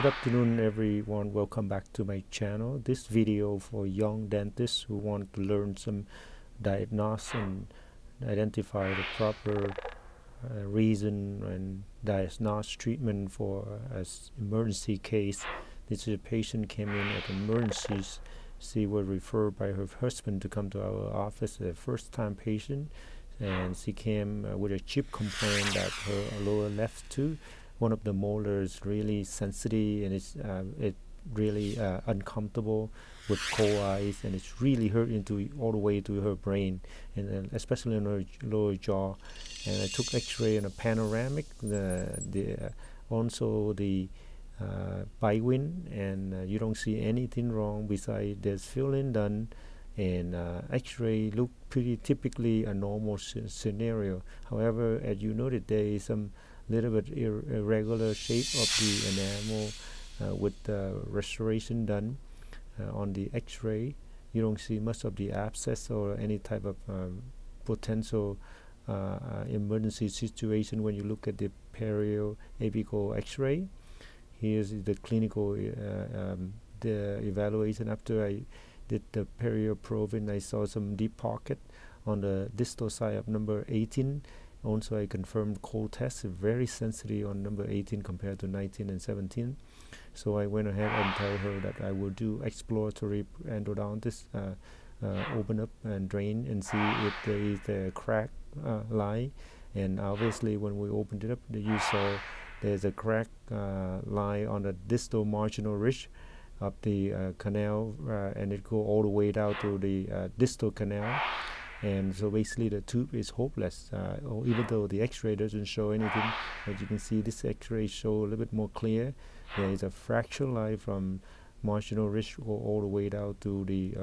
Good afternoon everyone, welcome back to my channel. This video for young dentists who want to learn some diagnosis and identify the proper reason and diagnose treatment for as emergency case. This is a patient came in at emergencies. She was referred by her husband to come to our office as a first time patient, and she came with a chip complaint that her lower left tooth, one of the molars, really sensitive, and it's really uncomfortable with cold eyes, and it's really hurt into all the way to her brain, and especially in her lower jaw. And I took X-ray and a panoramic, also the biwind, and you don't see anything wrong besides there's filling done, and X-ray look pretty typically a normal scenario. However, as you noted, there is some little bit irregular shape of the enamel with restoration done on the X-ray. You don't see much of the abscess or any type of potential emergency situation when you look at the periapical X-ray. Here's the clinical the evaluation. After I did the perioprobing, I saw some deep pocket on the distal side of number 18. Also, I confirmed cold test very sensitive on number 18 compared to 19 and 17. So I went ahead and tell her that I will do exploratory endodontist open up and drain and see if there is a crack line. And obviously, when we opened it up, you saw there's a crack line on the distal marginal ridge of the canal, and it go all the way down to the distal canal. And so basically the tube is hopeless, or even though the X-ray doesn't show anything. As you can see, this X-ray show a little bit more clear. There is a fracture line from marginal ridge all the way down to the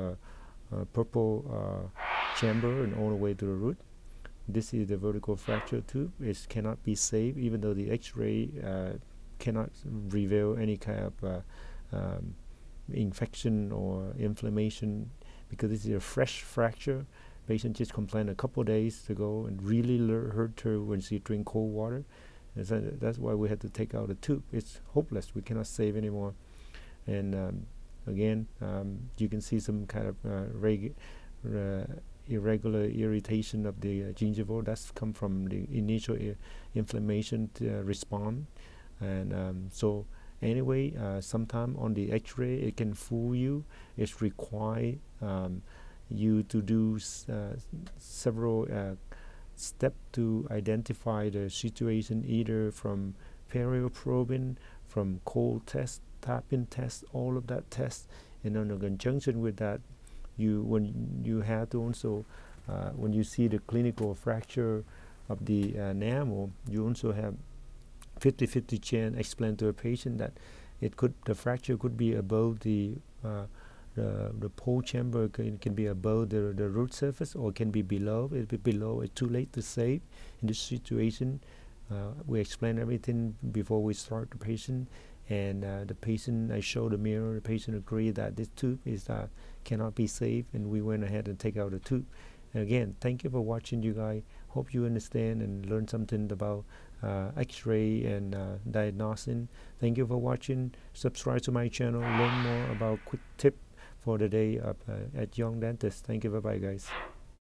purple chamber and all the way to the root. This is the vertical fracture tube. It cannot be saved, even though the X-ray cannot reveal any kind of infection or inflammation, because this is a fresh fracture. Patient just complained a couple days ago and really hurt her when she drink cold water. And so that's why we had to take out the tube. It's hopeless. We cannot save anymore. And again, you can see some kind of irregular irritation of the gingival. That's come from the initial inflammation response. And so anyway, sometime on the X-ray, it can fool you. It's required you to do several steps to identify the situation, either from perioprobing, from cold test, tapping test, all of that test. And in conjunction with that, when you have to also, when you see the clinical fracture of the enamel, you also have 50-50 chance explain to a patient that the fracture could be above the pole chamber, can be above the root surface, or can be below. If it's below, it's too late to save. In this situation, we explain everything before we start the patient, and the patient, I show the mirror, the patient agreed that this tube is cannot be saved, and we went ahead and take out the tube. And again, thank you for watching, you guys. Hope you understand and learn something about X-ray and diagnosing. Thank you for watching. Subscribe to my channel, learn more about quick tips for the day at Young Dentist. Thank you. Bye-bye, guys.